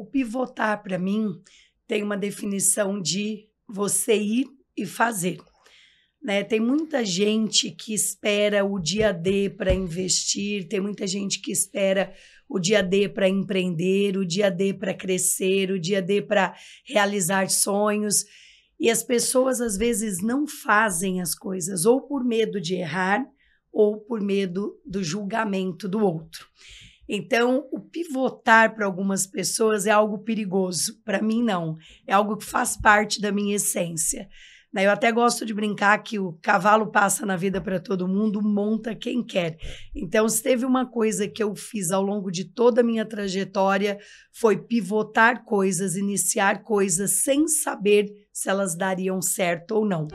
O pivotar, para mim, tem uma definição de você ir e fazer. Né? Tem muita gente que espera o dia D para investir, tem muita gente que espera o dia D para empreender, o dia D para crescer, o dia D para realizar sonhos. E as pessoas, às vezes, não fazem as coisas ou por medo de errar ou por medo do julgamento do outro. Então, o pivotar para algumas pessoas é algo perigoso. Para mim, não. É algo que faz parte da minha essência. Eu até gosto de brincar que o cavalo passa na vida para todo mundo, monta quem quer. Então, se teve uma coisa que eu fiz ao longo de toda a minha trajetória, foi pivotar coisas, iniciar coisas sem saber se elas dariam certo ou não.